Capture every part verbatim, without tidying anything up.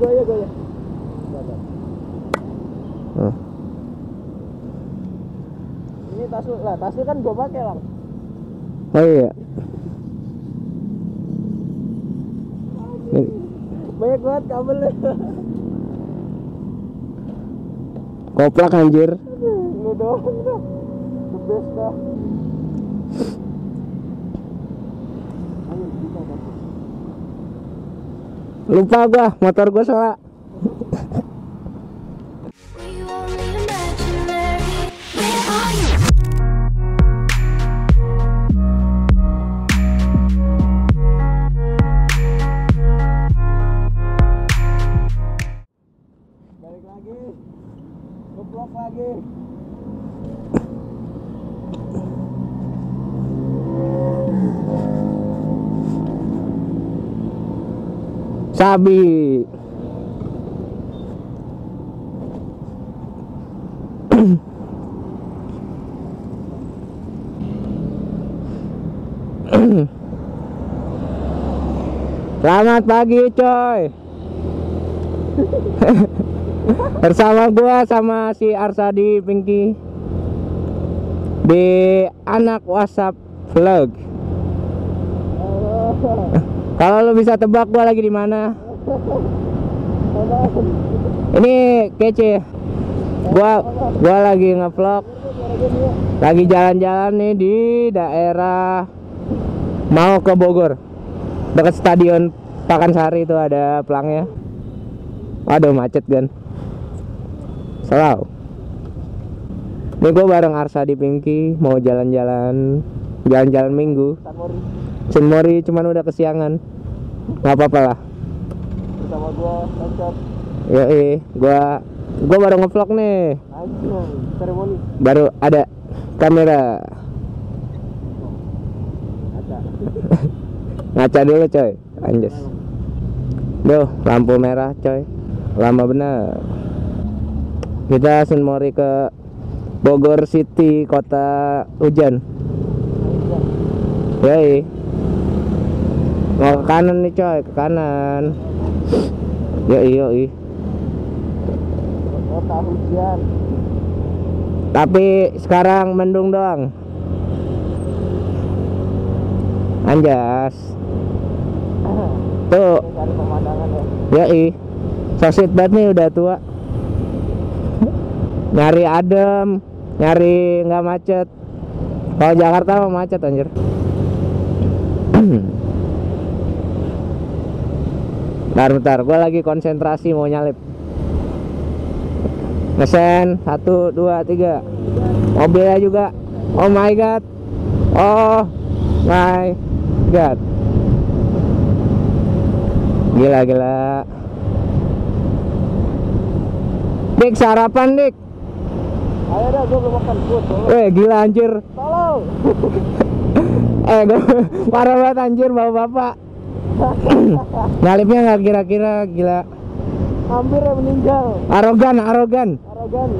gaya gaya. Nah. Ini tas lu lah, tas lu kan gua pakai lah. Oh iya. Banyak banget kabelnya. Koplak anjir. Lu doang dah. The best dah. Lupa gua, motor gua salah. Balik lagi. Ngeblok lagi. Sabi. Selamat pagi coy. Bersama gua sama si Arsadi Pinky di Anak WasapVLOG. Kalau lo bisa tebak gua lagi di mana? Ini kece. Gua gua lagi ngevlog. Lagi jalan-jalan nih di daerah mau ke Bogor. Dekat stadion Pakansari itu ada pelangnya. Waduh macet kan. Selau. Ini gua bareng Arsadi Pinky mau jalan-jalan, jalan-jalan Minggu. Sen Mori cuman udah kesiangan, nggak apa-apa lah. Bersama gua, tancap. Yo eh, gua, gua baru ngevlog nih. Ayo, seremoni. Baru ada kamera. Ngaca. Ngaca dulu coy, anjir. Duh, lampu merah coy, lama bener. Kita Sen Mori ke Bogor City, kota hujan. Yo eh. Mau ke kanan nih coy, ke kanan. Ya iya ih. Kota hujan. Tapi sekarang mendung doang. Anjas. Tuh. Ya ih. Sosit banget nih udah tua. Nyari adem, nyari nggak macet. Kalau Jakarta mah macet anjir. Bentar, bentar, gue lagi konsentrasi mau nyalip. Ngesen, satu, dua, tiga. Mobilnya juga. Oh my god. Oh my god. Gila, gila. Dik, sarapan dik. Ayo dah, gue belum makan food. Weh, gila anjir. Tolong. Eh, gue parah banget anjir, bapak-bapak. Nyalipnya nggak kira-kira, gila. Hampir meninggal. Arogan, arogan. Arogan.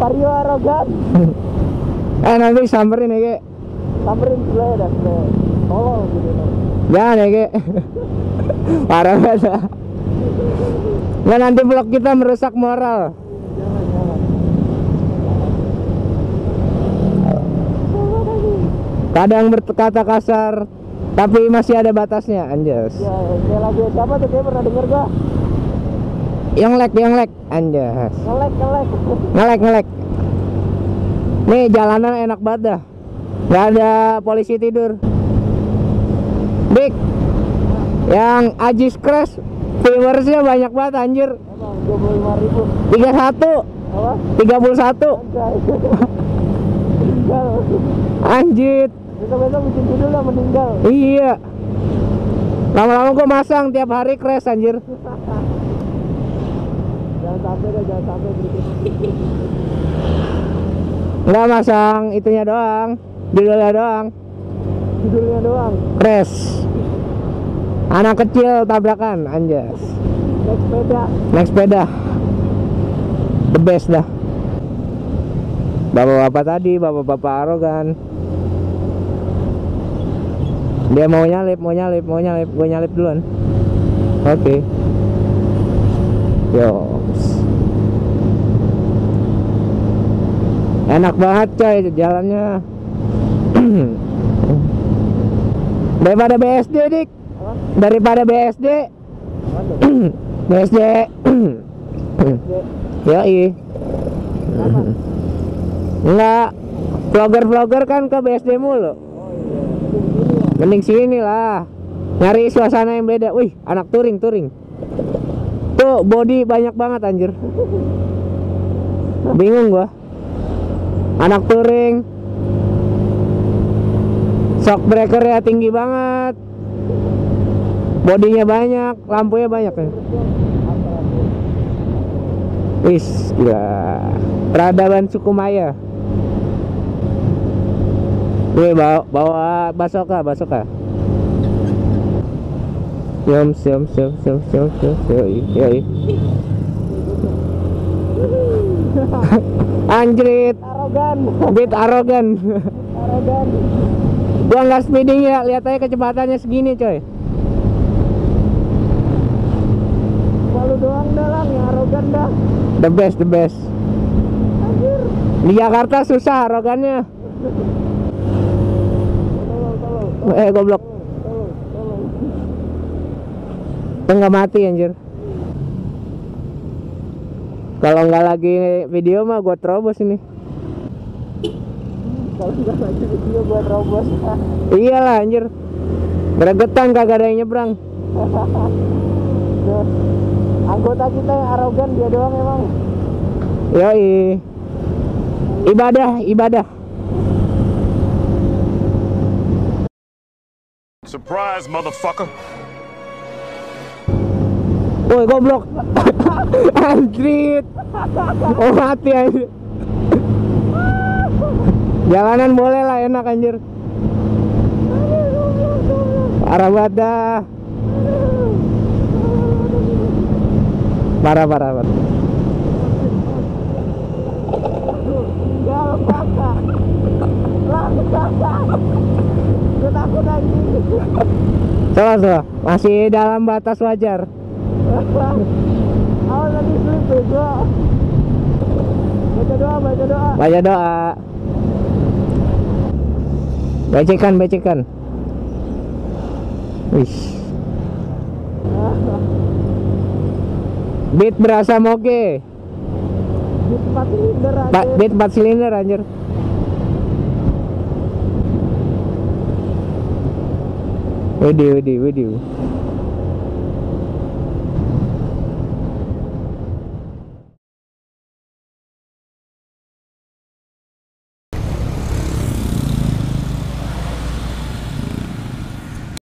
Vario arogan. Eh nanti samperin ya, Kek. Samperin sebelah dan sebelah. Tolong gitu. Jangan ya, Kek. Parah banget. Nah, nanti vlog kita merusak moral. Jangan, jangan. Kadang berkata kasar. Tapi masih ada batasnya, anjas. Ya, ya lagi siapa tuh dia pernah denger gua? Yang lag, yang lag, anjas. Ngelek, ngelek. Ngelek, ngelek. Nih jalanan enak banget dah. Gak ada polisi tidur. Dik. Yang Ajis Crash viewersnya banyak banget anjir. Emang dua puluh lima ribu. tiga puluh satu. Apa? tiga puluh satu. Anjir. Besok-besok bikin judul lah meninggal. Iya. Lama-lama gua masang tiap hari crash anjir. Jangan sampai deh, jangan sampai bikin. Enggak masang itunya doang, judulnya doang. Judulnya doang. Crash. Anak kecil tabrakan anjas. Naik sepeda. Naik sepeda. The best dah. Bapak-bapak tadi, bapak-bapak arogan. Dia mau nyalip, mau nyalip, mau nyalip, gue nyalip duluan. Oke. Yo. Enak banget coy jalannya. Daripada B S D, Dik. Apa? Daripada B S D. B S D. Yoi. Kenapa? Enggak. Vlogger-vlogger kan ke B S D mulu. Oh, iya. Mending sini lah. Nyari suasana yang beda. Wih, anak touring-touring. Tuh, body banyak banget anjir. Bingung gua. Anak touring. Shock breaker-nya tinggi banget. Bodinya banyak, lampunya banyak ya. Wih, gila. Peradaban suku Maya. Wih, bawa, bawa basoka, basoka. Yom, yom, yom, yom, yom, yom, yoi, yoi. Anjrit. Arogan. Beat arogan. Arogan. Gua nggak speeding ya, lihat aja kecepatannya segini, coy. Malu doang dah lah, ya arogan dah. The best, the best. Anjir. Di Jakarta susah arogannya. Tolong, tolong, tolong. Eh, goblok. Enggak mati anjir. Kalau nggak lagi video mah gua terobos ini. Kalau nggak lagi video gua terobos. Iyalah anjir. Gregetan kagak ada yang nyebrang. Anggota kita yang arogan dia doang emang. Yoi. Ibadah, ibadah. Surprise motherfucker. Woi goblok. Anjrit. Oh mati anjir. Jalanan boleh lah enak anjir. Parah banget dah. Parah parah parah. Salah salah. Masih dalam batas wajar. Awal tadi slip juga. Baca doa, baca doa. Baca doa. Becekan, becekan. Wih. Beat berasa moge. Beat empat silinder anjir. Beat empat silinder anjir. Widih, widih, widih.